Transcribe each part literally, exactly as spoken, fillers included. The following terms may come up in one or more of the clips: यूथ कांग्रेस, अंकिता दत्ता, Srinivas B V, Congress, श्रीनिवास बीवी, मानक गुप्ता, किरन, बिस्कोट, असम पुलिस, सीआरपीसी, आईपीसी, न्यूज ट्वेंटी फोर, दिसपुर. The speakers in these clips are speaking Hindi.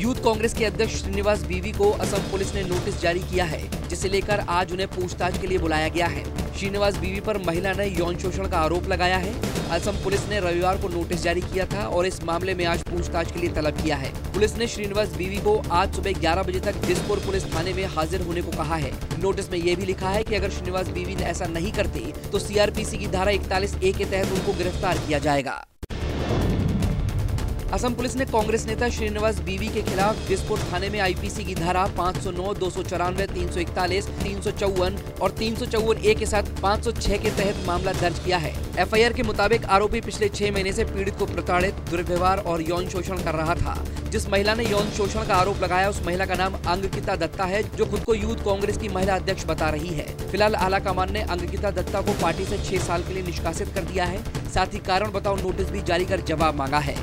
यूथ कांग्रेस के अध्यक्ष श्रीनिवास बीवी को असम पुलिस ने नोटिस जारी किया है, जिसे लेकर आज उन्हें पूछताछ के लिए बुलाया गया है। श्रीनिवास बीवी पर महिला ने यौन शोषण का आरोप लगाया है। असम पुलिस ने रविवार को नोटिस जारी किया था और इस मामले में आज पूछताछ के लिए तलब किया है। पुलिस ने श्रीनिवास बीवी को आज सुबह ग्यारह बजे तक दिसपुर पुलिस थाने में हाजिर होने को कहा है। नोटिस में ये भी लिखा है कि अगर श्रीनिवास बीवी ने ऐसा नहीं करते तो सीआरपीसी की धारा इकतालीस ए के तहत उनको गिरफ्तार किया जाएगा। असम पुलिस ने कांग्रेस नेता श्रीनिवास बीवी के खिलाफ बिस्कोट थाने में आईपीसी की धारा पाँच सौ नौ, दो सौ चौरानवे, तीन सौ इकतालीस, तीन सौ चौवन और तीन सौ चौवन ए के साथ पाँच सौ छह के तहत मामला दर्ज किया है। एफआईआर के मुताबिक आरोपी पिछले छह महीने से पीड़ित को प्रताड़ित, दुर्व्यवहार और यौन शोषण कर रहा था। जिस महिला ने यौन शोषण का आरोप लगाया, उस महिला का नाम अंकिता दत्ता है, जो खुद को यूथ कांग्रेस की महिला अध्यक्ष बता रही है। फिलहाल आला कमान ने अंकिता दत्ता को पार्टी से छह साल के लिए निष्कासित कर दिया है। साथ ही कारण बताओ नोटिस भी जारी कर जवाब मांगा है।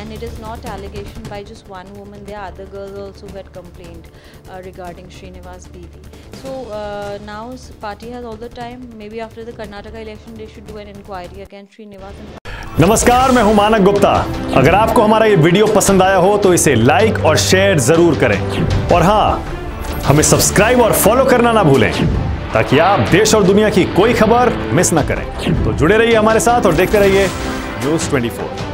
And it is not allegation by just one woman. There are other girls also who had complained uh, regarding Srinivas B V. So uh, now party has all the time. Maybe after the Karnataka election, they should do an inquiry against Srinivas. नमस्कार, मैं हूं मानक गुप्ता। अगर आपको हमारा ये वीडियो पसंद आया हो तो इसे लाइक और शेयर जरूर करें। और हाँ, हमें सब्सक्राइब और फॉलो करना ना भूलें, ताकि आप देश और दुनिया की कोई खबर मिस ना करें। तो जुड़े रहिए हमारे साथ और देखते रहिए न्यूज ट्वेंटी फोर।